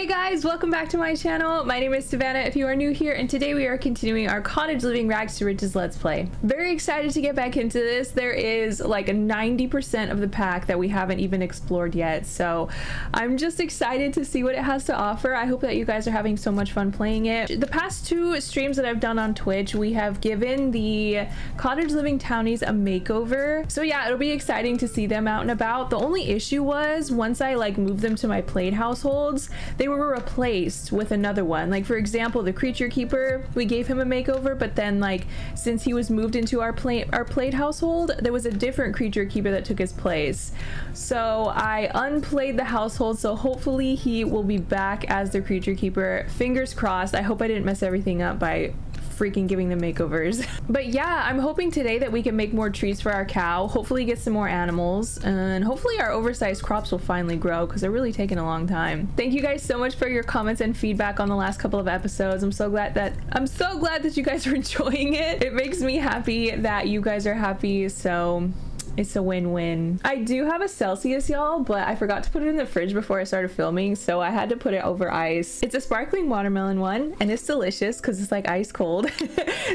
Hey guys, welcome back to my channel. My name is Savannah if you are new here, and today we are continuing our Cottage Living Rags to Riches Let's Play. Very excited to get back into this. There is like 90% of the pack that we haven't even explored yet, so I'm just excited to see what it has to offer. I hope that you guys are having so much fun playing it. The past two streams that I've done on Twitch, we have given the Cottage Living Townies a makeover. So yeah, it'll be exciting to see them out and about. The only issue was once I like moved them to my played households, they were replaced with another one. Like for example, the creature keeper, we gave him a makeover, but then like since he was moved into our played household, there was a different creature keeper that took his place. So I unplayed the household, so hopefully he will be back as the creature keeper. Fingers crossed. I hope I didn't mess everything up by freaking giving them makeovers. But yeah, I'm hoping today that we can make more trees for our cow, hopefully get some more animals, and hopefully our oversized crops will finally grow because they're really taking a long time. Thank you guys so much for your comments and feedback on the last couple of episodes. I'm so glad that you guys are enjoying it. It makes me happy that you guys are happy, so it's a win-win. I do have a Celsius, y'all, but I forgot to put it in the fridge before I started filming, so I had to put it over ice. It's a sparkling watermelon one, and it's delicious because it's like ice cold.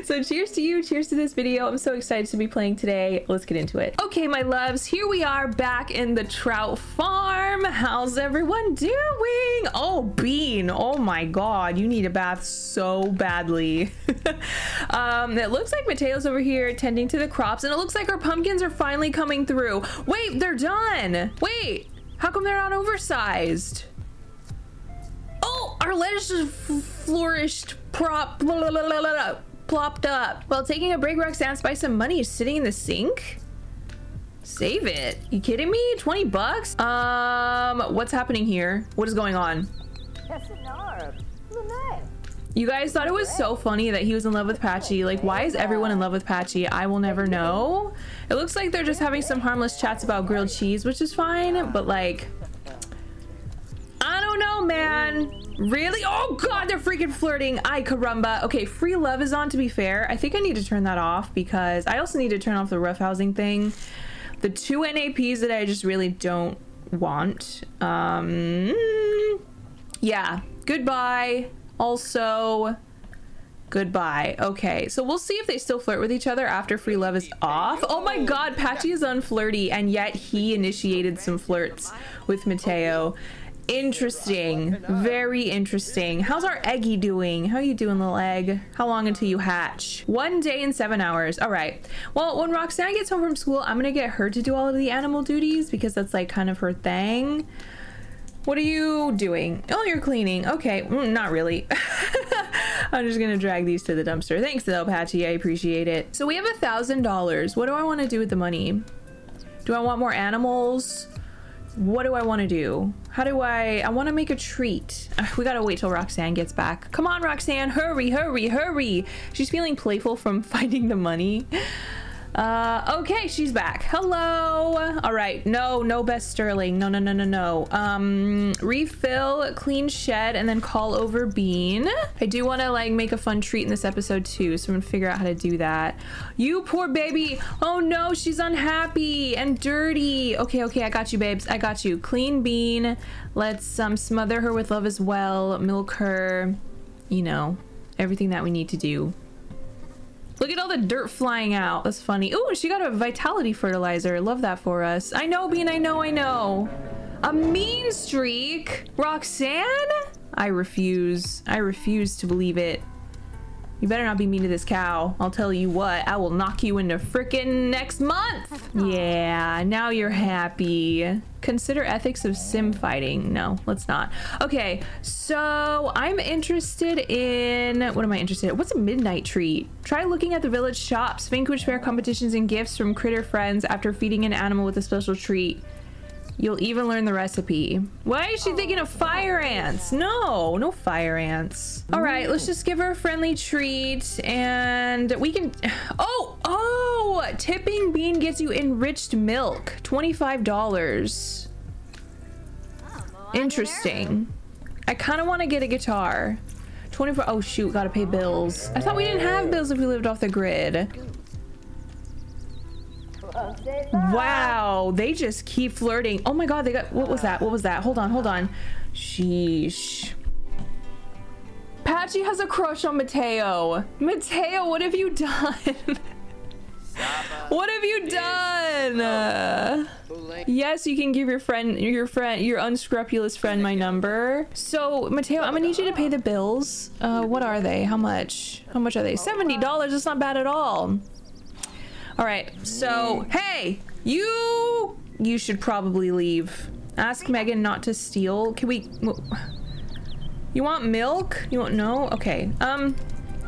So cheers to you, cheers to this video. I'm so excited to be playing today. Let's get into it. Okay, my loves, here we are back in the trout farm. How's everyone doing? Oh, Bean, oh my god, you need a bath so badly. It looks like Mateo's over here tending to the crops, and it looks like our pumpkins are finally coming through. Wait, they're done. Wait, how come they're not oversized? Oh, our lettuce just flourished, plopped up. While taking a break, Roxanne spiced some money sitting in the sink. Save it. You kidding me? 20 bucks? What's happening here? What is going on? You guys thought it was so funny that he was in love with Patchy. Like, why is everyone in love with Patchy? I will never know. It looks like they're just having some harmless chats about grilled cheese, which is fine, but like, I don't know, man. Really? Oh god, they're freaking flirting. Ay caramba. Okay, free love is on, to be fair. I think I need to turn that off because I also need to turn off the roughhousing thing. The two NAPs that I just really don't want. Yeah. Goodbye. Also, goodbye. Okay, so we'll see if they still flirt with each other after free love is off. Oh my god, Patchy is unflirty, and yet he initiated some flirts with Mateo. Interesting. Very interesting. How's our eggy doing? How are you doing, little egg? How long until you hatch? 1 day and 7 hours. All right. Well, when Roxanne gets home from school, I'm gonna get her to do all of the animal duties because that's like kind of her thing. What are you doing? Oh, you're cleaning. Okay, not really. I'm just gonna drag these to the dumpster. Thanks though, Patchy, I appreciate it. So we have $1,000. What do I wanna do with the money? Do I want more animals? What do I wanna do? How do I wanna make a treat. We gotta wait till Roxanne gets back. Come on, Roxanne, hurry, hurry, hurry. She's feeling playful from finding the money. Okay, she's back. Hello. All right. No Best Sterling. No. Refill, clean shed, and then call over Bean. I do want to like make a fun treat in this episode too, so I'm gonna figure out how to do that. You poor baby. Oh no, she's unhappy and dirty. Okay, I got you, babes. I got you. Clean Bean. Let's smother her with love as well. Milk her. You know, everything that we need to do. Look at all the dirt flying out. That's funny. Ooh, she got a vitality fertilizer. Love that for us. I know, Bean. I know. A mean streak? Roxanne? I refuse. I refuse to believe it. You better not be mean to this cow. I'll tell you what. I will knock you into frickin' next month. Yeah, now you're happy. Consider ethics of sim fighting. No, let's not. Okay, so I'm interested in... What am I interested in? What's a midnight treat? Try looking at the village shops, Finchwich Fair competitions, and gifts from critter friends after feeding an animal with a special treat. You'll even learn the recipe. Why is she thinking of fire ants? No fire ants. All right, let's just give her a friendly treat and we can... Oh! Tipping Bean gets you enriched milk. $25. Interesting. I kind of want to get a guitar. 24... Oh, shoot. Gotta pay bills. I thought we didn't have bills if we lived off the grid. Wow, they just keep flirting. Oh my god, they got... What was that? Hold on. Sheesh. Patchy has a crush on Mateo. Mateo, what have you done? What have you done? Yes, you can give your unscrupulous friend my number. So Mateo, I'm gonna need you to pay the bills. What are they? How much are they? $70. That's not bad at all. All right, so hey, you should probably leave. Ask Megan not to steal. Can we? You want milk? You want no? Okay.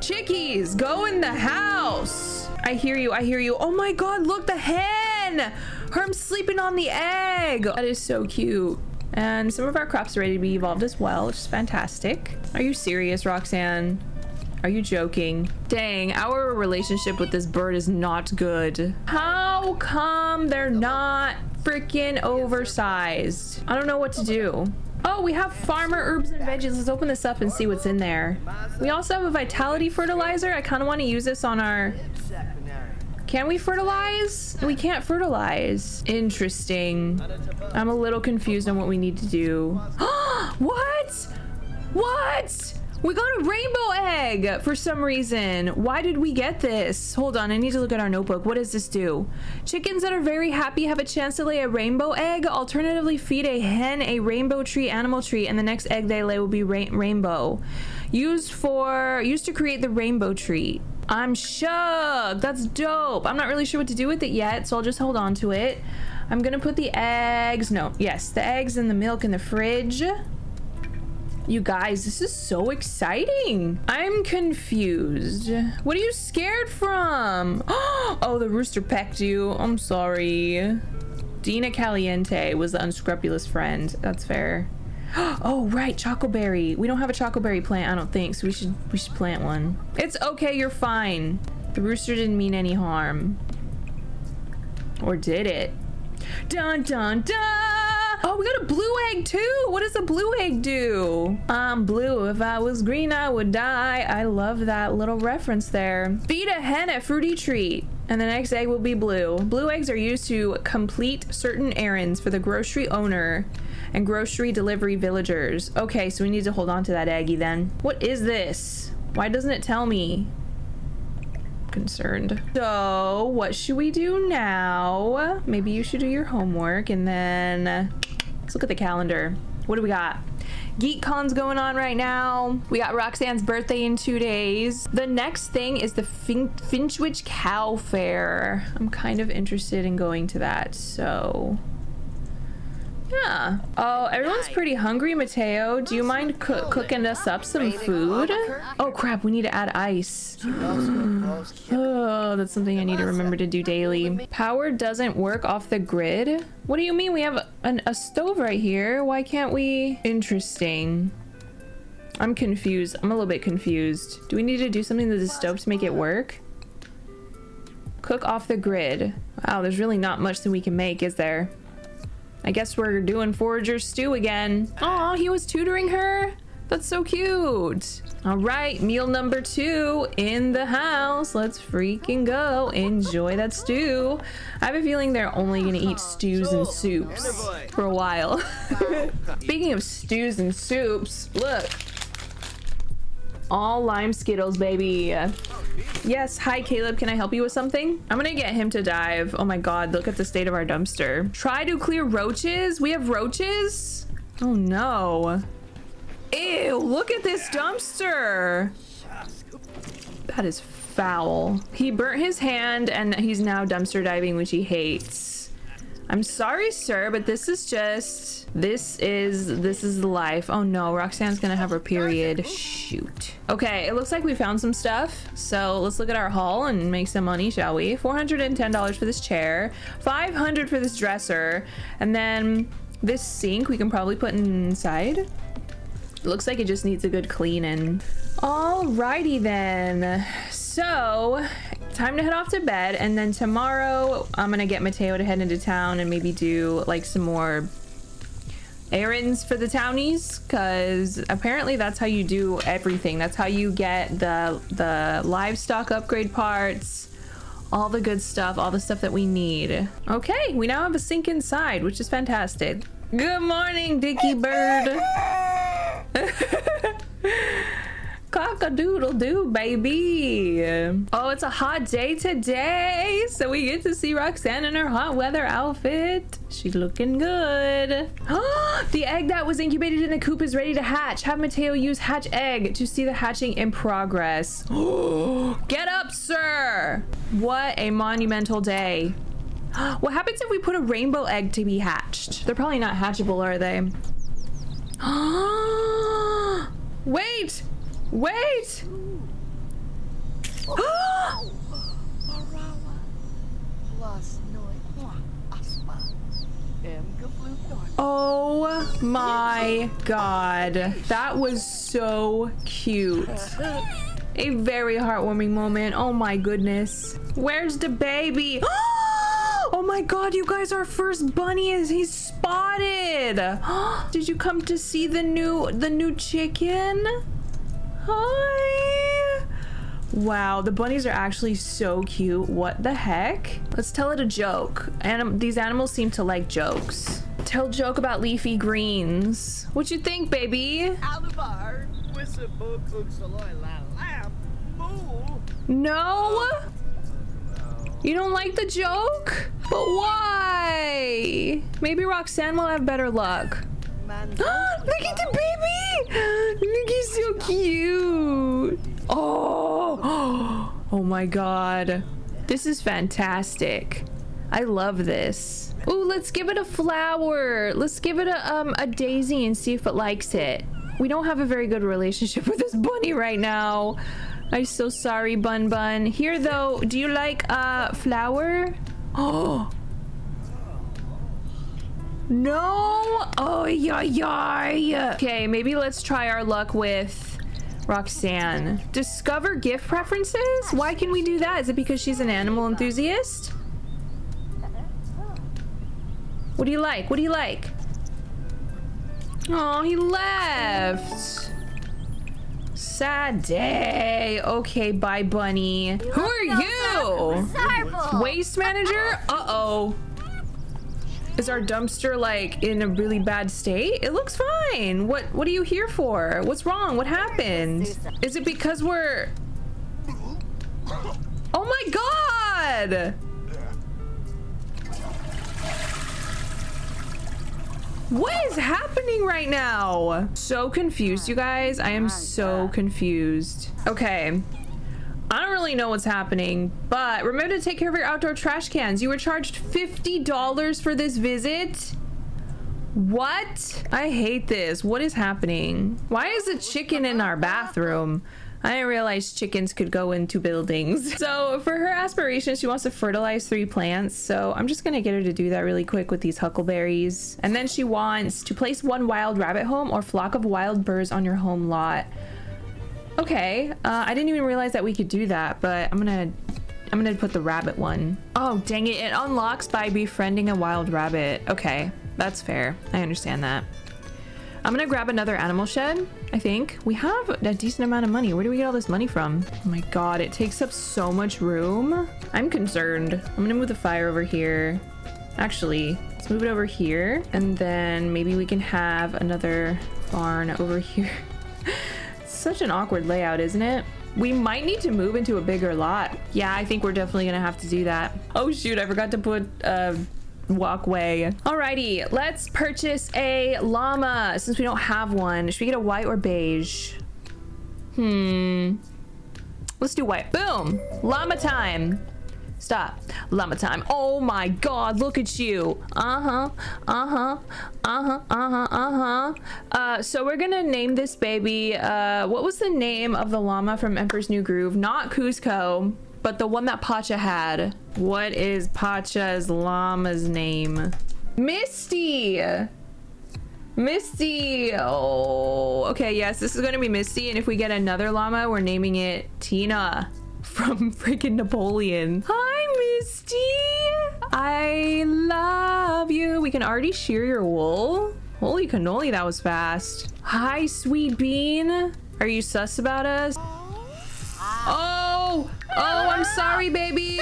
Chickies, go in the house. I hear you. I hear you. Oh my God! Look, the hen. Herm sleeping on the egg. That is so cute. And some of our crops are ready to be evolved as well, which is fantastic. Are you serious, Roxanne? Are you joking? Dang, our relationship with this bird is not good. How come they're not freaking oversized? I don't know what to do. Oh, we have farmer herbs and veggies. Let's open this up and see what's in there. We also have a vitality fertilizer. I kind of want to use this on our... Can we fertilize? We can't fertilize. Interesting. I'm a little confused on what we need to do. What? What? We got a rainbow egg for some reason. Why did we get this? Hold on, I need to look at our notebook. What does this do? Chickens that are very happy have a chance to lay a rainbow egg. Alternatively, feed a hen a rainbow tree, animal tree, and the next egg they lay will be rainbow. Used to create the rainbow tree. I'm shook. That's dope. I'm not really sure what to do with it yet, so I'll just hold on to it. I'm gonna put the eggs. No, yes, the eggs and the milk in the fridge. You guys, this is so exciting. I'm confused. What are you scared from? Oh, the rooster pecked you. I'm sorry. Dina Caliente was the unscrupulous friend. That's fair. Oh, right, chocoberry. We don't have a chocoberry plant, I don't think, so we should plant one. It's okay, you're fine. The rooster didn't mean any harm. Or did it? Dun, dun, dun! Oh, we got a blue egg too. What does a blue egg do? I'm blue. If I was green, I would die. I love that little reference there. Feed a hen a fruity treat, and the next egg will be blue. Blue eggs are used to complete certain errands for the grocery owner and grocery delivery villagers. Okay, so we need to hold on to that eggie then. What is this? Why doesn't it tell me? Concerned. So what should we do now? Maybe you should do your homework and then let's look at the calendar. What do we got? GeekCon's going on right now. We got Roxanne's birthday in 2 days. The next thing is the Finchwich Cow Fair. I'm kind of interested in going to that, so yeah. Oh, everyone's pretty hungry, Mateo. Do you mind cooking us up some food? Oh crap, we need to add ice. Oh, that's something I need to remember to do daily. Power doesn't work off the grid? What do you mean? We have a stove right here. Why can't we? Interesting. I'm confused. I'm a little bit confused. Do we need to do something to the stove to make it work? Cook off the grid. Wow, there's really not much that we can make, is there? I guess we're doing forager stew again. Oh, he was tutoring her? That's so cute. All right, meal number 2 in the house. Let's freaking go. Enjoy that stew. I have a feeling they're only gonna eat stews and soups for a while. Speaking of stews and soups, look. All lime Skittles, baby. Yes, hi Caleb, can I help you with something? I'm gonna get him to dive. Oh my God, look at the state of our dumpster. Try to clear roaches? We have roaches? Oh no. Ew, look at this dumpster. That is foul. He burnt his hand and he's now dumpster diving, which he hates. I'm sorry, sir, but this is the life. Oh no, Roxanne's gonna have her period. Shoot. Okay, it looks like we found some stuff. So let's look at our haul and make some money, shall we? $410 for this chair, $500 for this dresser, and then this sink we can probably put inside. It looks like it just needs a good clean in. Alrighty then. So, time to head off to bed, and then tomorrow I'm gonna get Mateo to head into town and maybe do like some more errands for the townies, because apparently that's how you do everything. That's how you get the livestock upgrade parts, all the good stuff, all the stuff that we need. Okay, we now have a sink inside, which is fantastic. Good morning, Dickie Bird. Cock-a-doodle-doo, baby. Oh, it's a hot day today, so we get to see Roxanne in her hot weather outfit. She's looking good. The egg that was incubated in the coop is ready to hatch. Have Mateo use hatch egg to see the hatching in progress. Get up, sir. What a monumental day. What happens if we put a rainbow egg to be hatched? They're probably not hatchable, are they? Wait! Wait! Oh my god. That was so cute. A very heartwarming moment. Oh my goodness. Where's the baby? Oh my god, you guys, our first bunny is he's spotted. Did you come to see the new chicken? Hi. Wow, the bunnies are actually so cute. What the heck? Let's tell it a joke. These animals seem to like jokes. Tell joke about leafy greens. What you think, baby? No? You don't like the joke? But why? Maybe Roxanne will have better luck. Look at the baby! Look, he's so cute! Oh! Oh my god. This is fantastic. I love this. Ooh, let's give it a flower. Let's give it a daisy and see if it likes it. We don't have a very good relationship with this bunny right now. I'm so sorry, Bun Bun. Here, though, do you like flower? Oh! No! Oh, yeah, yeah. Okay, maybe let's try our luck with Roxanne. Discover gift preferences? Why can we do that? Is it because she's an animal enthusiast? What do you like? What do you like? Oh, he left. Sad day. Okay, bye, bunny. Who are you? Waste manager? Uh-oh. Is our dumpster like in a really bad state? It looks fine. What are you here for? What's wrong? What happened? Is it because we're... Oh my god! What is happening right now? So confused, you guys. I am so confused. Okay. I don't really know what's happening, but remember to take care of your outdoor trash cans. You were charged $50 for this visit. What? I hate this. What is happening? Why is a chicken in our bathroom? I didn't realize chickens could go into buildings. So for her aspirations, she wants to fertilize 3 plants. So I'm just gonna get her to do that really quick with these huckleberries. And then she wants to place 1 wild rabbit home or flock of wild birds on your home lot. Okay, I didn't even realize that we could do that, but I'm gonna put the rabbit one. Oh, dang it, it unlocks by befriending a wild rabbit. Okay, that's fair. I understand that. I'm gonna grab another animal shed, I think. We have a decent amount of money. Where do we get all this money from? Oh my god, it takes up so much room. I'm concerned. I'm gonna move the fire over here. Actually, let's move it over here, and then maybe we can have another barn over here. Such an awkward layout, isn't it? We might need to move into a bigger lot. Yeah, I think we're definitely gonna have to do that. Oh shoot, I forgot to put a walkway. Alrighty, let's purchase a llama since we don't have one. Should we get a white or beige? Let's do white. Boom! Llama time. Stop. Llama time. Oh my god, look at you. So we're gonna name this baby, what was the name of the llama from Emperor's New Groove? Not Kuzco, but the one that Pacha had. What is Pacha's llama's name? Misty! Misty! Oh, okay, yes, this is gonna be Misty, and if we get another llama, we're naming it Tina. From freaking Napoleon. Hi, Misty. I love you. We can already shear your wool. Holy cannoli, that was fast. Hi, sweet bean. Are you sus about us? Oh, I'm sorry, baby.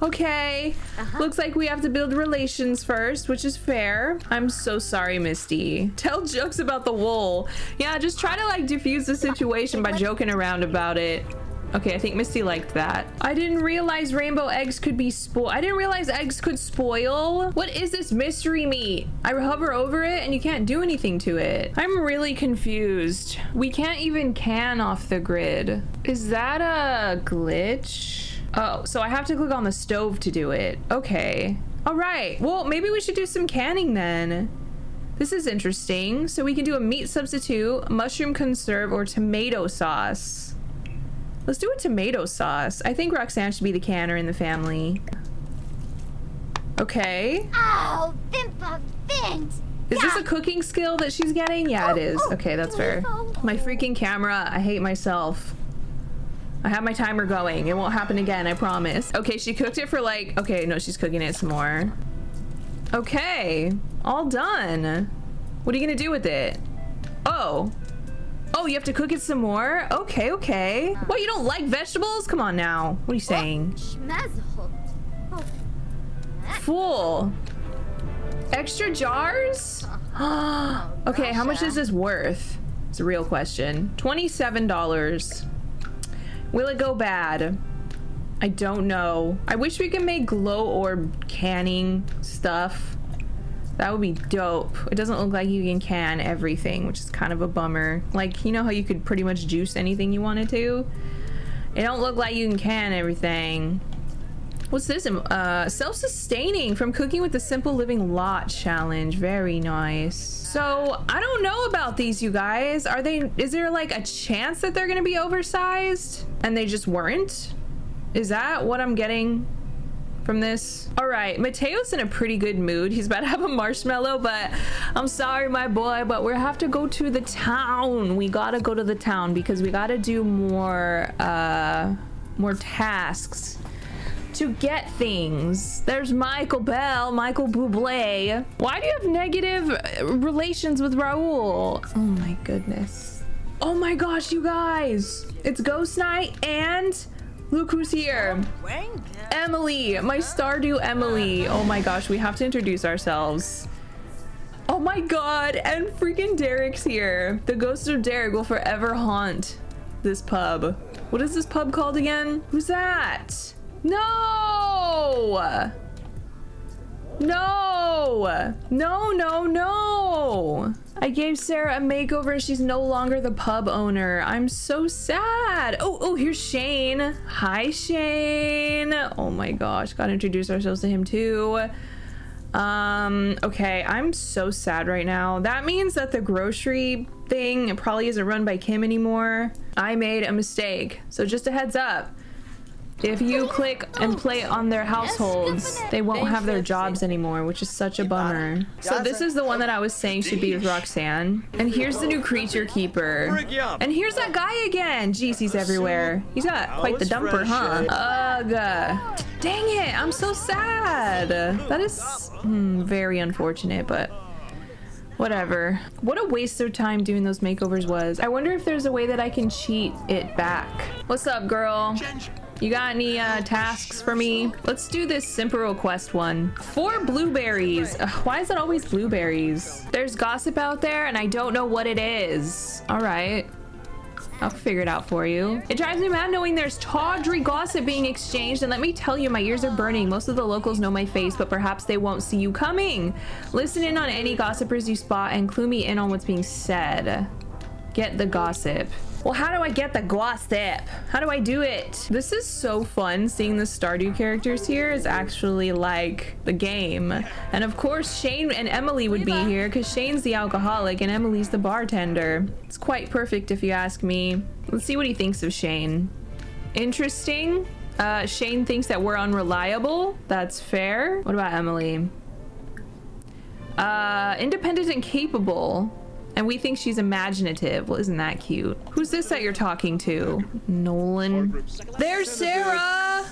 Okay. Looks like we have to build relations first, which is fair. I'm so sorry, Misty. Tell jokes about the wool. Yeah, just try to like diffuse the situation by joking around about it. Okay, I think Misty liked that. I didn't realize rainbow eggs could be spoiled. I didn't realize eggs could spoil. What is this mystery meat? I hover over it and you can't do anything to it. I'm really confused. We can't even can off the grid. Is that a glitch? Oh, so I have to click on the stove to do it. Okay. All right. Well, maybe we should do some canning then. This is interesting. So we can do a meat substitute, mushroom conserve, or tomato sauce. Let's do a tomato sauce. I think Roxanne should be the canner in the family. Okay. Oh, Is this a cooking skill that she's getting? Yeah, it is. Okay, that's fair. My freaking camera. I hate myself. I have my timer going. It won't happen again, I promise. Okay, she cooked it for like... Okay, no, she's cooking it some more. Okay. All done. What are you gonna do with it? Oh. Oh, you have to cook it some more? Okay, okay. What, you don't like vegetables? Come on now. What are you saying? Full. Extra jars? Okay, how much is this worth? It's a real question. $27. Will it go bad? I don't know. I wish we could make glow orb canning stuff. That would be dope. It doesn't look like you can everything, which is kind of a bummer. Like, you know how you could pretty much juice anything you wanted to? It don't look like you can everything. What's this? Self-sustaining from cooking with the Simple Living Lot Challenge. Very nice. So, I don't know about these, you guys. Are they, is there like a chance that they're gonna be oversized? And they just weren't? Is that what I'm getting from this? All right, Mateo's in a pretty good mood. He's about to have a marshmallow, but I'm sorry, my boy, but we have to go to the town. We gotta go to the town because we gotta do more, more tasks to get things. There's Michael Bell, Michael Bublé. Why do you have negative relations with Raul? Oh my goodness. Oh my gosh, you guys. It's Ghost Night and look who's here. Emily, my Stardew Emily. Oh my gosh, we have to introduce ourselves. Oh my God, and freaking Derek's here. The ghost of Derek will forever haunt this pub. What is this pub called again? Who's that? No! No! No, no, no! I gave Sarah a makeover and she's no longer the pub owner. I'm so sad. Oh, here's Shane. Hi, Shane. Oh my gosh, gotta introduce ourselves to him too. Okay, I'm so sad right now. That means that the grocery thing probably isn't run by Kim anymore. I made a mistake, so just a heads up. If you click and play on their households, they won't have their jobs anymore, which is such a bummer. So this is the one that I was saying should be with Roxanne. And here's the new creature keeper. And here's that guy again. Jeez, he's everywhere. He's got quite the dumper, huh? Ugh. Dang it, I'm so sad. That is very unfortunate, but whatever. What a waste of time doing those makeovers was. I wonder if there's a way that I can cheat it back. What's up, girl? You got any tasks for me? Let's do this Simple Quest one. 4 blueberries. Ugh, why is it always blueberries? There's gossip out there and I don't know what it is. All right. I'll figure it out for you. It drives me mad knowing there's tawdry gossip being exchanged, and let me tell you, my ears are burning. Most of the locals know my face, but perhaps they won't see you coming. Listen in on any gossipers you spot and clue me in on what's being said. Get the gossip. Well, how do I get the gossip? How do I do it? This is so fun. Seeing the Stardew characters here is actually like the game. And of course, Shane and Emily would be here because Shane's the alcoholic and Emily's the bartender. It's quite perfect if you ask me. Let's see what he thinks of Shane. Interesting. Shane thinks that we're unreliable. That's fair. What about Emily? Independent and capable. And we think she's imaginative. Well, isn't that cute? Who's this that you're talking to? Nolan. There's Sarah!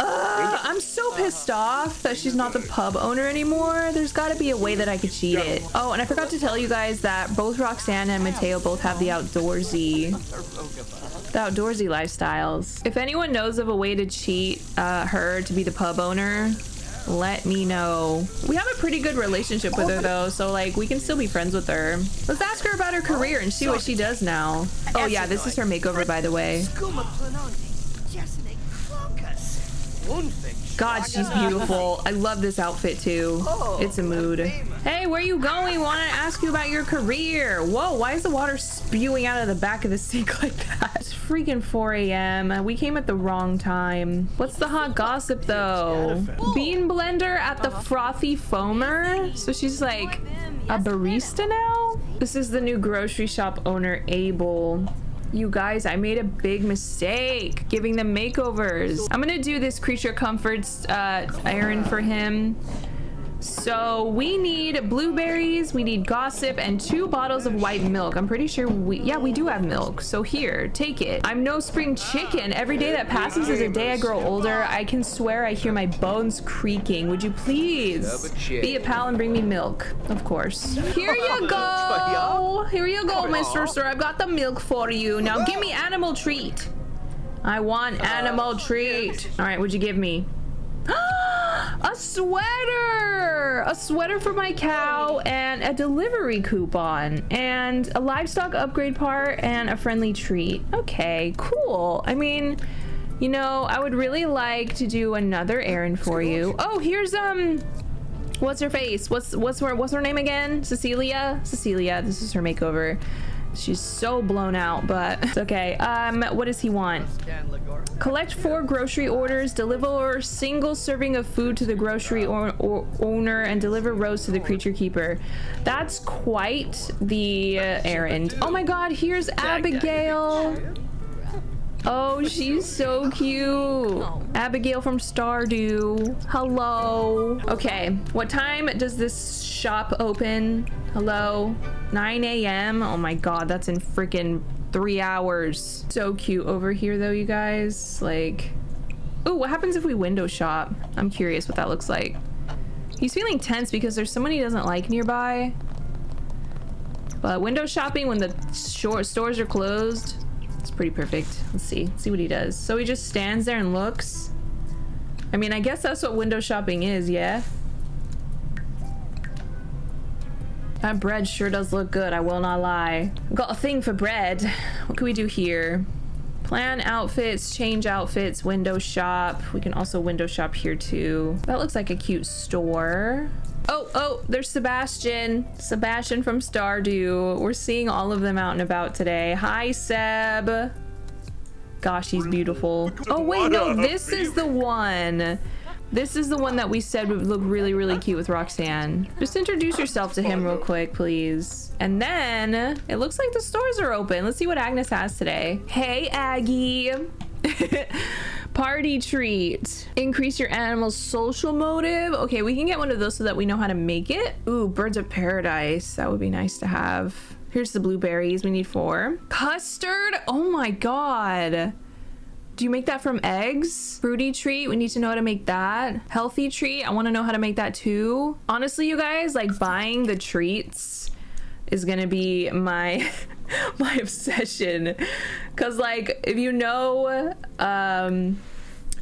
I'm so pissed off that she's not the pub owner anymore. There's gotta be a way that I could cheat it. Oh, and I forgot to tell you guys that both Roxanne and Mateo both have the outdoorsy the outdoorsy lifestyles. If anyone knows of a way to cheat her to be the pub owner, let me know. We have a pretty good relationship with her though, so like we can still be friends with her. Let's ask her about her career and see what she does now. Oh yeah, this is her makeover by the way. God, she's beautiful. I love this outfit too. It's a mood. Hey, where are you going? Want to ask you about your career. Whoa, why is the water spewing out of the back of the sink like that? It's freaking 4 a.m. We came at the wrong time. What's the hot gossip though? Bean blender at the frothy foamer. So she's like a barista now? This is the new grocery shop owner, Abel. You guys, I made a big mistake giving them makeovers. I'm gonna do this creature comforts errand for him. So we need blueberries, we need gossip, and 2 bottles of white milk. I'm pretty sure we do have milk. So here, take it. I'm no spring chicken. Every day that passes is a day I grow older. I can swear I hear my bones creaking. Would you please be a pal and bring me milk? Of course. Here you go. Here you go, Mr. Sir. I've got the milk for you. Now give me animal treat. I want animal treat. All right, what'd you give me? A sweater! A sweater for my cow and a delivery coupon and a livestock upgrade part and a friendly treat. Okay, cool. I mean, you know, I would really like to do another errand for you. Oh, here's what's her face? What's her name again? Cecilia? Cecilia, this is her makeover. She's so blown out, but it's okay. What does he want? Collect 4 grocery orders, deliver a single serving of food to the grocery owner, and deliver rose to the creature keeper. That's quite the errand. Oh my god, here's Abigail. Oh, she's so cute. Abigail from Stardew. Hello. Okay, what time does this shop open? Hello? 9 a.m.? Oh my god, that's in freaking 3 hours. So cute over here though, you guys. Like, ooh, what happens if we window shop? I'm curious what that looks like. He's feeling tense because there's someone he doesn't like nearby. But window shopping when the stores are closed, it's pretty perfect. Let's see. Let's see what he does. So he just stands there and looks. I mean, I guess that's what window shopping is, yeah? That bread sure does look good, I will not lie. Got a thing for bread. What can we do here? Plan outfits, change outfits, window shop. We can also window shop here too. That looks like a cute store. Oh, there's Sebastian. Sebastian from Stardew. We're seeing all of them out and about today. Hi, Seb. Gosh, he's beautiful. Oh, wait, no, this is the one. This is the one that we said would look really, really cute with Roxanne. Just introduce yourself to him real quick, please. And then it looks like the stores are open. Let's see what Agnes has today. Hey, Aggie. Party treat. Increase your animal's social motive. Okay, we can get one of those so that we know how to make it. Ooh, birds of paradise. That would be nice to have. Here's the blueberries. We need 4. Custard. Oh my god. Do you make that from eggs? Fruity treat, we need to know how to make that. Healthy treat, I want to know how to make that too. Honestly, you guys, like buying the treats is gonna be my my obsession, because like if you know or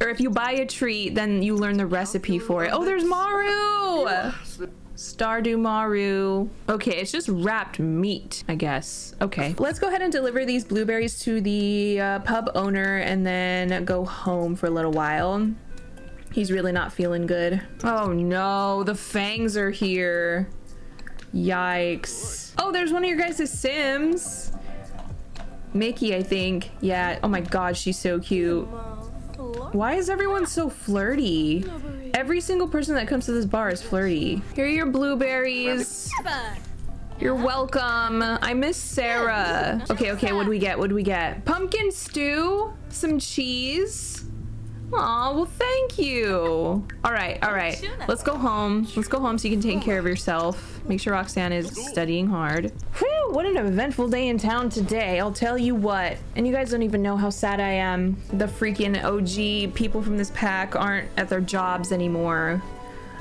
if you buy a treat, then you learn the recipe for it. Oh, there's Maru. Stardew Maru. Okay, it's just wrapped meat, I guess. Okay, let's go ahead and deliver these blueberries to the pub owner and then go home for a little while. He's really not feeling good. Oh no, the fangs are here. Yikes. Oh, there's one of your guys' Sims. Mickey, I think. Yeah, oh my god, she's so cute. Why is everyone so flirty? Every single person that comes to this bar is flirty. Here are your blueberries. You're welcome. I miss Sarah. Okay, what'd we get? What'd we get? Pumpkin stew, some cheese. Aw, well, thank you. All right. Let's go home. Let's go home so you can take care of yourself. Make sure Roxanne is studying hard. Whew, what an eventful day in town today. I'll tell you what. And you guys don't even know how sad I am. The freaking OG people from this pack aren't at their jobs anymore.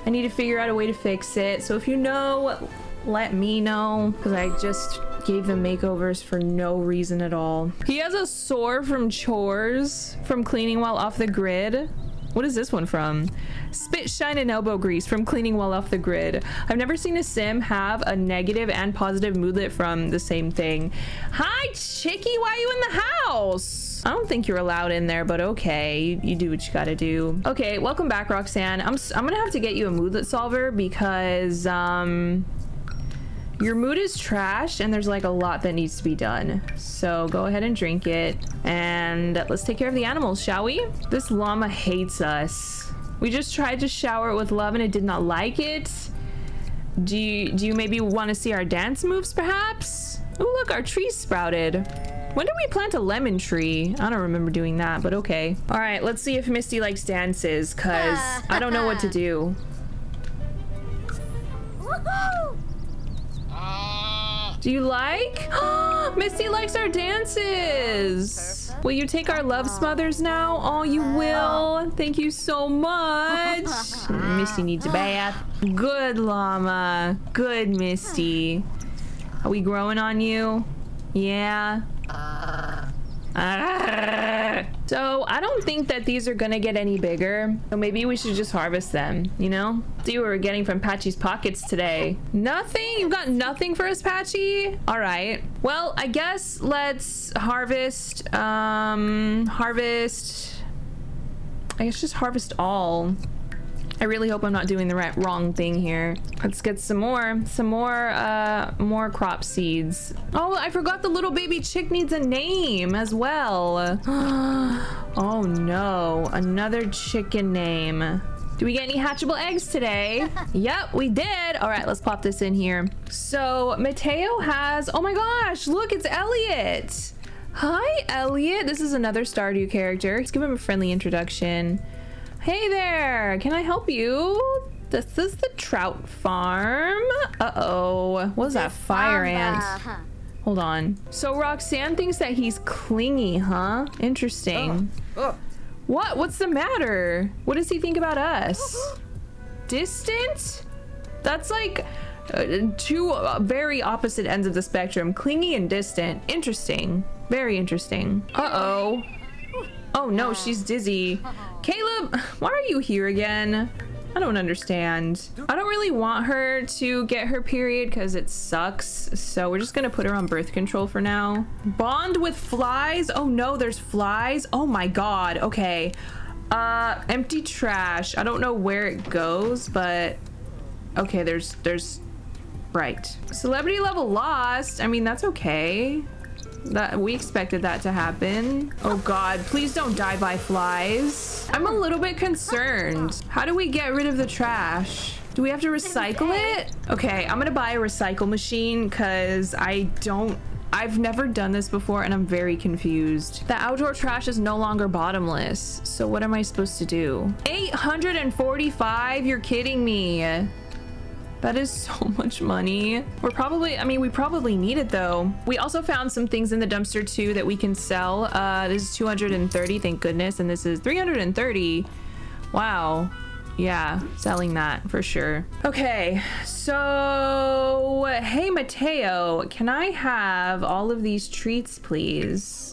I need to figure out a way to fix it. So if you know, let me know. Because I just... gave them makeovers for no reason at all. He has a sore from chores, from cleaning while off the grid. What is this one from? Spit, shine, and elbow grease from cleaning while off the grid. I've never seen a sim have a negative and positive moodlet from the same thing. Hi, Chicky, why are you in the house? I don't think you're allowed in there, but okay. You do what you gotta do. Okay, welcome back, Roxanne. I'm gonna have to get you a moodlet solver because, your mood is trash and there's like a lot that needs to be done. So go ahead and drink it and let's take care of the animals, shall we? This llama hates us. We just tried to shower it with love and it did not like it. Do you maybe want to see our dance moves perhaps? Oh look, our trees sprouted. When did we plant a lemon tree? I don't remember doing that, but okay. All right, let's see if Misty likes dances because I don't know what to do. Do you like? Oh, Misty likes our dances. Will you take our love smothers now? Oh, you will. Thank you so much. Misty needs a bath. Good llama. Good Misty. Are we growing on you? Yeah. So I don't think that these are gonna get any bigger, so maybe we should just harvest them, you know? See what we're getting from Patchy's pockets today. Nothing? You've got nothing for us, Patchy? All right, well, I guess let's harvest, I guess just harvest all. I really hope I'm not doing the wrong thing here. Let's get some more crop seeds. Oh, I forgot the little baby chick needs a name as well. Oh no, another chicken name. Do we get any hatchable eggs today? Yep, we did. All right, let's pop this in here. So Mateo has, oh my gosh, look, it's Elliot. Hi, Elliot. This is another Stardew character. Let's give him a friendly introduction. Hey there, can I help you? This is the trout farm. Uh-oh, what was that fire ant? Hold on. So Roxanne thinks that he's clingy, huh? Interesting. What? What's the matter? What does he think about us? Distant? That's like two very opposite ends of the spectrum. Clingy and distant. Interesting. Very interesting. Uh-oh. Oh no, she's dizzy. Caleb, why are you here again? I don't understand. I don't really want her to get her period because it sucks. So we're just gonna put her on birth control for now. Bond with flies? Oh no, there's flies. Oh my God, okay. Empty trash. I don't know where it goes, but okay, there's, right. Celebrity level lost. I mean, that's okay. That we expected that to happen. Oh God, please don't die by flies. I'm a little bit concerned. How do we get rid of the trash? Do we have to recycle it? Okay, I'm gonna buy a recycle machine because I've never done this before and I'm very confused. The outdoor trash is no longer bottomless. So what am I supposed to do? 845? You're kidding me. That is so much money. We probably need it though. We also found some things in the dumpster too that we can sell. This is 230, thank goodness. And this is 330. Wow. Yeah, selling that for sure. Okay, so, hey Mateo, can I have all of these treats, please?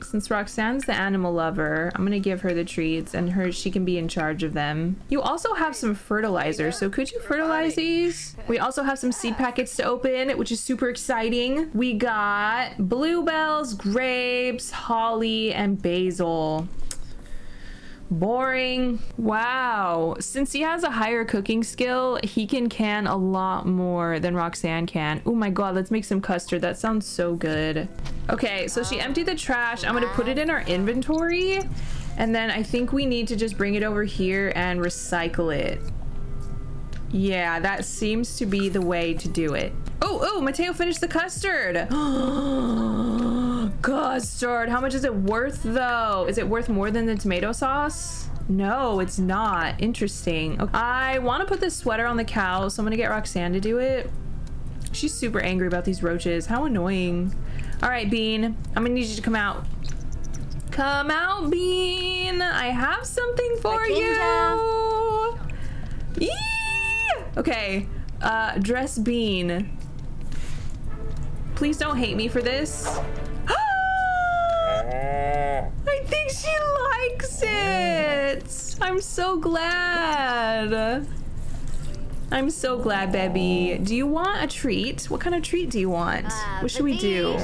Since Roxanne's the animal lover, I'm gonna give her the treats and she can be in charge of them. You also have some fertilizer, so could you fertilize these? We also have some seed packets to open, which is super exciting. We got bluebells, grapes, holly, and basil. Boring. Wow. Since he has a higher cooking skill, he can can a lot more than Roxanne can. Oh my God, let's make some custard. That sounds so good. Okay, so she emptied the trash. I'm gonna put it in our inventory. And then I think we need to just bring it over here and recycle it. Yeah, that seems to be the way to do it. Oh, Mateo finished the custard. Custard, how much is it worth though? Is it worth more than the tomato sauce? No, it's not. Interesting. Okay. I want to put this sweater on the cow, so I'm gonna get Roxanne to do it. She's super angry about these roaches. How annoying. All right, Bean, I'm gonna need you to come out. Come out, Bean. I have something for you. Yee! Okay, dress Bean. Please don't hate me for this. I think she likes it. I'm so glad. I'm so glad, baby. Do you want a treat? What kind of treat do you want? What should we do?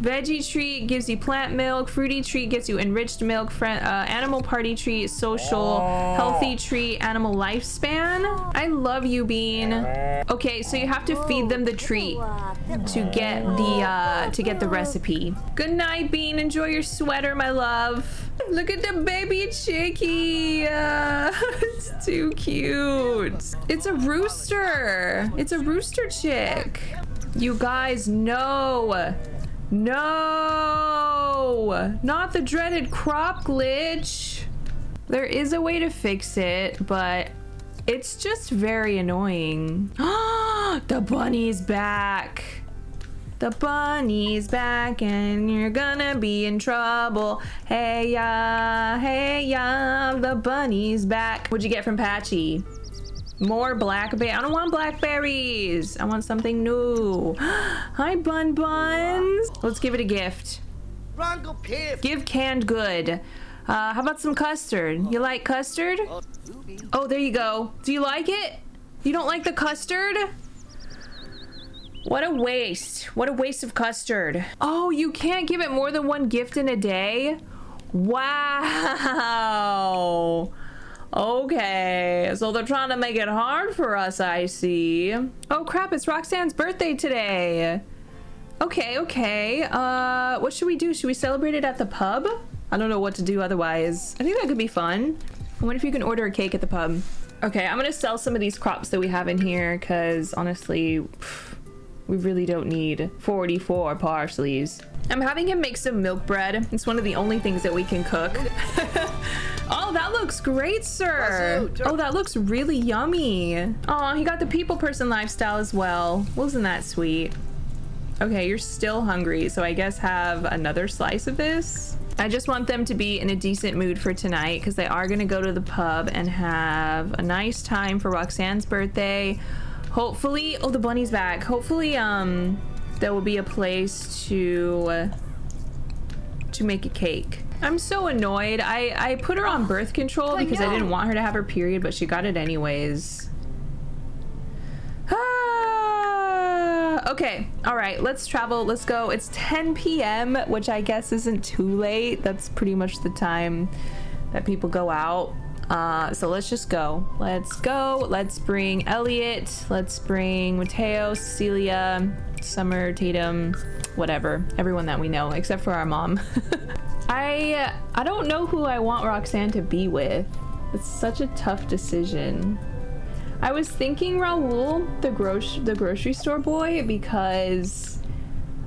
Veggie treat gives you plant milk. Fruity treat gives you enriched milk. Animal party treat, social. Healthy treat, animal lifespan. I love you, Bean. Okay, so you have to feed them the treat to get the recipe. Good night, Bean. Enjoy your sweater, my love. Look at the baby chickie. It's too cute. It's a rooster. It's a rooster chick. You guys, no. No! Not the dreaded crop glitch. There is a way to fix it, but it's just very annoying. The bunny's back. The bunny's back and you're gonna be in trouble. Hey ya, hey ya, the bunny's back. What'd you get from Patchy? More blackberry. I don't want blackberries. I want something new. Hi, Bun Buns. Let's give it a gift. Give canned good. How about some custard? You like custard? Oh, there you go. Do you like it? You don't like the custard? What a waste. What a waste of custard. Oh, you can't give it more than one gift in a day? Wow. Okay, so they're trying to make it hard for us, I see. Oh crap, it's Roxanne's birthday today. Okay, okay. What should we do? Should we celebrate it at the pub? I don't know what to do otherwise. I think that could be fun. I wonder if you can order a cake at the pub. Okay, I'm gonna sell some of these crops that we have in here because honestly, we really don't need 44 parsley's. I'm having him make some milk bread. It's one of the only things that we can cook. Oh, that looks great, sir. Oh, that looks really yummy. Oh, he got the people person lifestyle as well. Wasn't that sweet? Okay, you're still hungry, so I guess have another slice of this. I just want them to be in a decent mood for tonight because they are gonna go to the pub and have a nice time for Roxanne's birthday. Hopefully, oh, the bunny's back. Hopefully, there will be a place to make a cake. I'm so annoyed. I put her on birth control because I didn't want her to have her period, but she got it anyways. Ah! Okay, all right, let's travel, let's go. It's 10 p.m., which I guess isn't too late. That's pretty much the time that people go out. So let's just go. Let's go. Let's bring Elliot. Let's bring Mateo, Cecilia, Summer, Tatum, whatever. Everyone that we know, except for our mom. I don't know who I want Roxanne to be with. It's such a tough decision. I was thinking Raul, the grocery store boy, because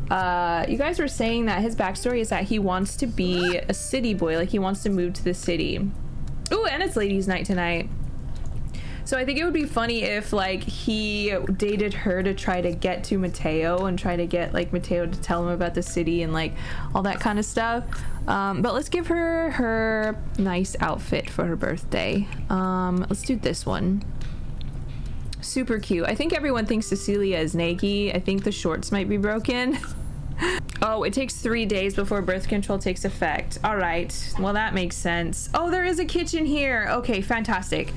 you guys were saying that his backstory is that he wants to be a city boy, like he wants to move to the city. Ooh, and it's ladies' night tonight. So I think it would be funny if like he dated her to try to get to Mateo and try to get like Mateo to tell him about the city and like all that kind of stuff. But let's give her her nice outfit for her birthday. Let's do this one. Super cute. I think everyone thinks Cecilia is naked. I think the shorts might be broken. Oh, it takes 3 days before birth control takes effect. All right, well, that makes sense. Oh, there is a kitchen here. Okay, fantastic.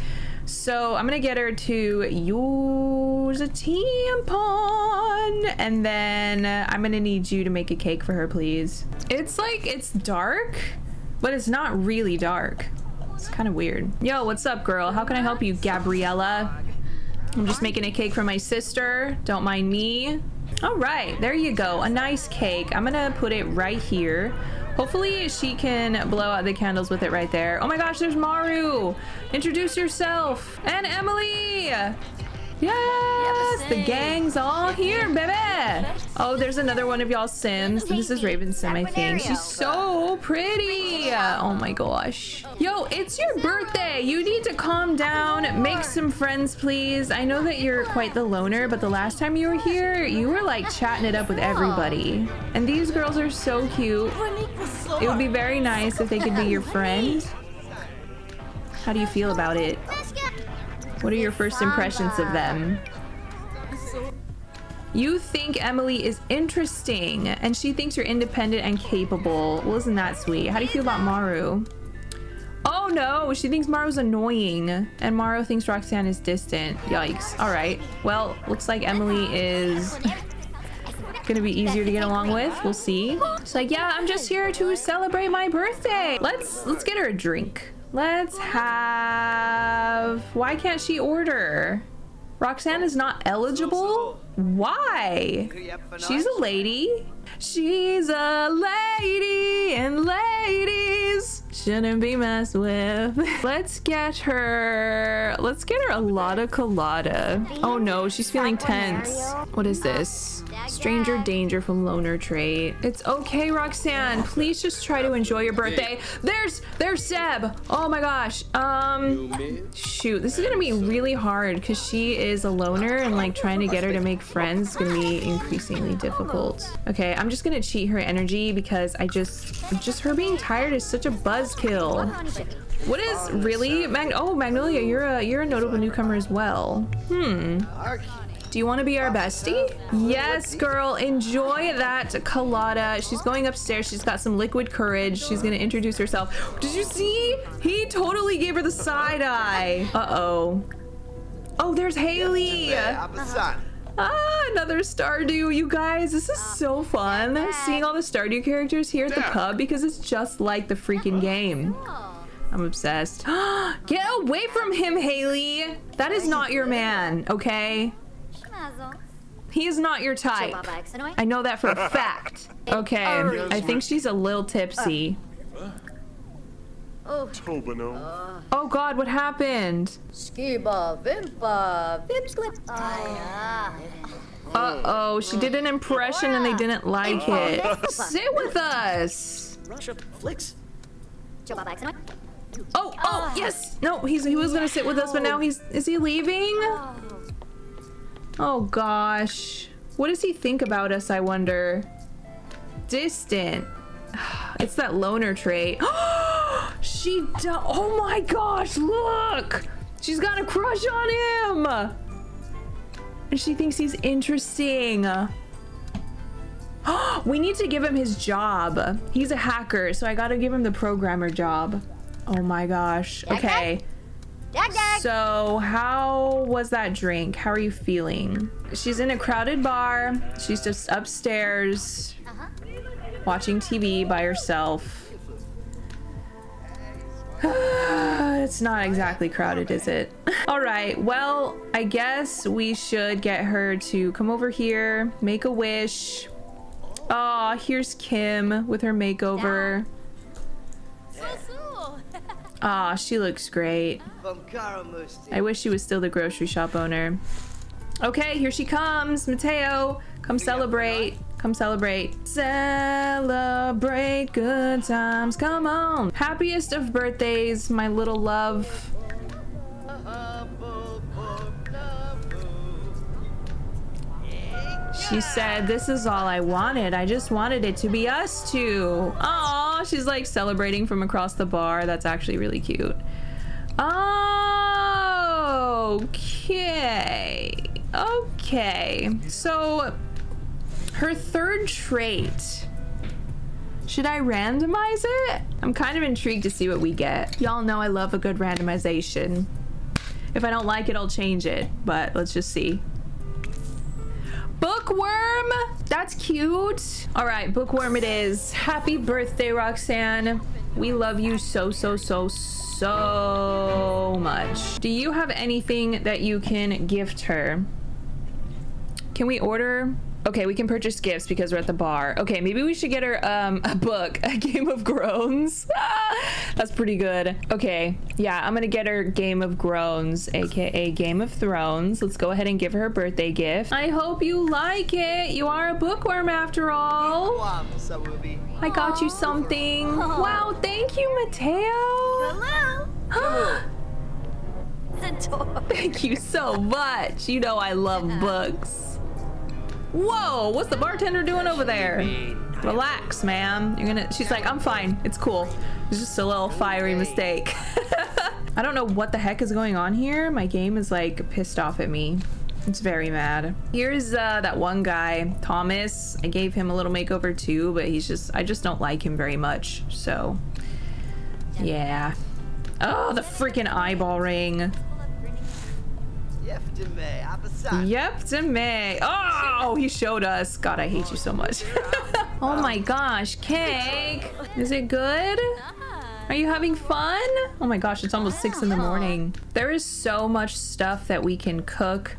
So I'm gonna get her to use a tampon, and then I'm gonna need you to make a cake for her, please. It's like, it's dark, but it's not really dark. It's kind of weird. Yo, what's up, girl? How can I help you, Gabriella? I'm just making a cake for my sister. Don't mind me. All right, there you go, a nice cake. I'm gonna put it right here. Hopefully she can blow out the candles with it right there. Oh my gosh, there's Maru. Introduce yourself. And Emily. Yes, the gang's all here, baby. Oh, there's another one of y'all Sims. This is Raven Sim, I think. She's so pretty. Oh my gosh. Yo, it's your birthday. You need to calm down. Make some friends, please. I know that you're quite the loner, but the last time you were here, you were like chatting it up with everybody. And these girls are so cute. It would be very nice if they could be your friend. How do you feel about it? What are your first impressions of them? You think Emily is interesting, and she thinks you're independent and capable. Well, isn't that sweet? How do you feel about Maru? Oh no, she thinks Maru's annoying, and Maru thinks Roxanne is distant. Yikes. All right. Well, looks like Emily is gonna be easier to get along with. We'll see. She's like, yeah, I'm just here to celebrate my birthday. Let's get her a drink. Let's have... Why can't she order? Roxanne is not eligible? Why? She's a lady. She's a lady, and ladies shouldn't be messed with. Let's get her a lotta colada. Oh no, she's feeling tense. What is this? Stranger danger from loner trait. It's okay, Roxanne. Please just try to enjoy your birthday. There's Seb. Oh my gosh. Shoot, this is gonna be really hard because she is a loner, and like trying to get her to make friends is gonna be increasingly difficult. Okay, I'm just gonna cheat her energy because just her being tired is such a buzzkill. What is really Magnolia? You're a notable newcomer as well. Do you want to be our bestie? Yes, girl. Enjoy that colada. She's going upstairs. She's got some liquid courage. She's going to introduce herself. Did you see? He totally gave her the side eye. Uh-oh. Oh, there's Haley. Ah, another Stardew. You guys, this is so fun. Seeing all the Stardew characters here at the pub because it's just like the freaking game. I'm obsessed. Get away from him, Haley. That is not your man, okay? He is not your type. I know that for a fact. Okay, I think she's a little tipsy. Oh god, what happened? Uh-oh, she did an impression and they didn't like it. Sit with us! Oh, yes! No, he was gonna sit with us, but now is he leaving? Oh gosh, what does he think about us, I wonder? Distant. It's that loner trait. Oh my gosh, look! She's got a crush on him! And she thinks he's interesting. We need to give him his job. He's a hacker, so I gotta give him the programmer job. Oh my gosh, okay. So how was that drink? How are you feeling? She's in a crowded bar. She's just upstairs watching TV by herself. It's not exactly crowded, is it? All right, well, I guess we should get her to come over here, make a wish. Oh, here's Kim with her makeover. Aw, she looks great. I wish she was still the grocery shop owner. Okay, here she comes. Mateo, come celebrate. Come celebrate. Celebrate good times. Come on. Happiest of birthdays, my little love. She said, this is all I wanted. I just wanted it to be us two. Aw, she's like celebrating from across the bar. That's actually really cute. Okay. Okay. So her third trait. Should I randomize it? I'm kind of intrigued to see what we get. Y'all know I love a good randomization. If I don't like it, I'll change it, but let's just see. Bookworm! That's cute. All right, bookworm it is. Happy birthday, Roxanne. We love you so, so, so, so much. Do you have anything that you can gift her? Can we order? Okay, we can purchase gifts because we're at the bar. Okay, maybe we should get her a book, A Game of Groans. That's pretty good. Okay, yeah, I'm gonna get her Game of Groans, AKA Game of Thrones. Let's go ahead and give her a birthday gift. I hope you like it. You are a bookworm after all. I got you something. Wow, thank you, Mateo. Hello. Thank you so much. You know I love books. Whoa, what's the bartender doing over there? Relax, ma'am. She's like, I'm fine. It's cool. It's just a little fiery mistake. I don't know what the heck is going on here. My game is like pissed off at me. It's very mad. Here's that one guy, Thomas. I gave him a little makeover too, but he's just, I just don't like him very much, so yeah. Oh, the freaking eyeball ring. Yep to me. Oh, he showed us. God, I hate you so much. Oh my gosh, cake. Is it good? Are you having fun? Oh my gosh, it's almost 6 in the morning. There is so much stuff that we can cook.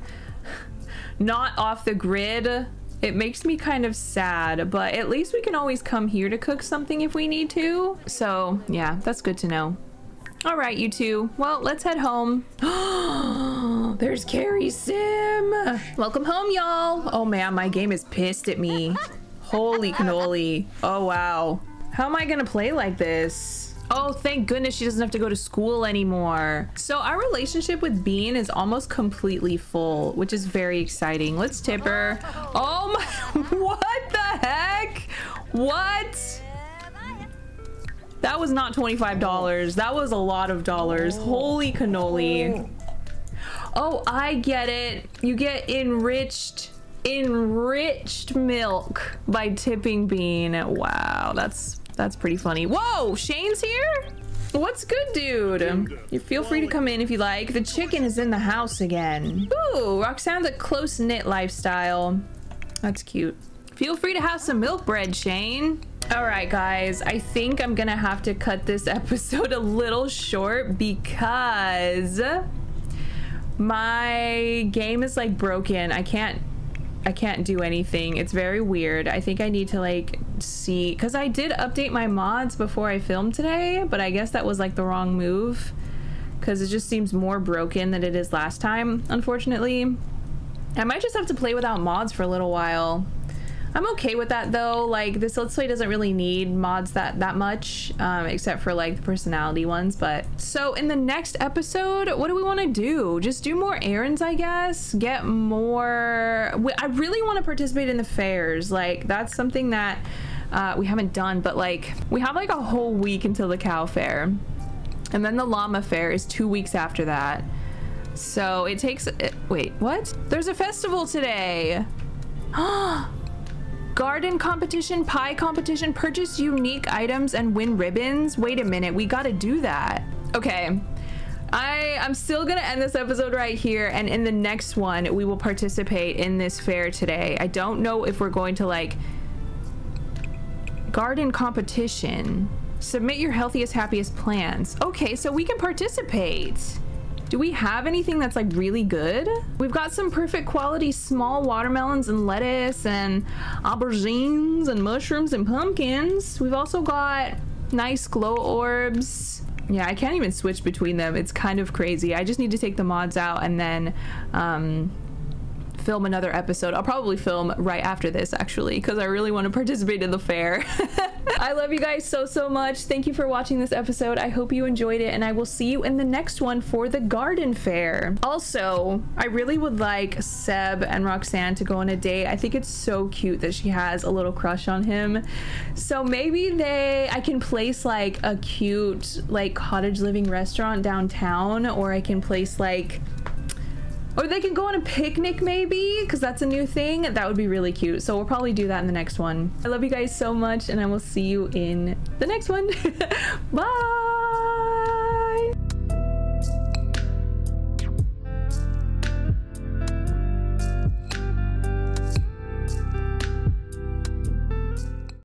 Not off the grid. It makes me kind of sad, but at least we can always come here to cook something if we need to. So yeah, that's good to know. All right, you two. Well, let's head home. There's Carrie Sim. Welcome home, y'all. Oh man, my game is pissed at me. Holy cannoli. Oh wow. How am I gonna play like this? Oh, thank goodness she doesn't have to go to school anymore. So our relationship with Bean is almost completely full, which is very exciting. Let's tip her. Oh my, what the heck? What? That was not $25. That was a lot of dollars. Holy cannoli. Oh, I get it. You get enriched milk by tipping Bean. Wow, that's pretty funny. Whoa, Shane's here? What's good, dude? You feel free to come in if you like. The chicken is in the house again. Ooh, Roxanne's a close-knit lifestyle. That's cute. Feel free to have some milk bread, Shane. All right, guys, I think I'm gonna have to cut this episode a little short because my game is like broken. I can't do anything. It's very weird. I think I need to like see, because I did update my mods before I filmed today, but I guess that was like the wrong move because it just seems more broken than it is last time, unfortunately. I might just have to play without mods for a little while. I'm okay with that though. Like this Let's Play doesn't really need mods that much, except for like the personality ones. But so in the next episode, what do we want to do? Just do more errands, I guess. Get more. I really want to participate in the fairs. Like that's something that we haven't done, but like we have like a whole week until the cow fair, and then the llama fair is 2 weeks after that. So it takes. Wait, what? There's a festival today. Garden competition, pie competition, purchase unique items and win ribbons. Wait a minute, we gotta do that. Okay, I'm still gonna end this episode right here, and in the next one we will participate in this fair today. I don't know if we're going to like garden competition. Submit your healthiest, happiest plans. Okay, so we can participate. Do we have anything that's like really good? We've got some perfect quality small watermelons and lettuce and aubergines and mushrooms and pumpkins. We've also got nice glow orbs. Yeah, I can't even switch between them. It's kind of crazy. I just need to take the mods out and then film another episode. I'll probably film right after this actually, because I really want to participate in the fair. I love you guys so much. Thank you for watching this episode. I hope you enjoyed it, and I will see you in the next one for the garden fair. Also, I really would like Seb and Roxanne to go on a date. I think it's so cute that she has a little crush on him. So maybe I can place like a cute like Cottage Living restaurant downtown, or I can place like, or they can go on a picnic maybe, because that's a new thing. That would be really cute. So we'll probably do that in the next one. I love you guys so much, and I will see you in the next one. Bye!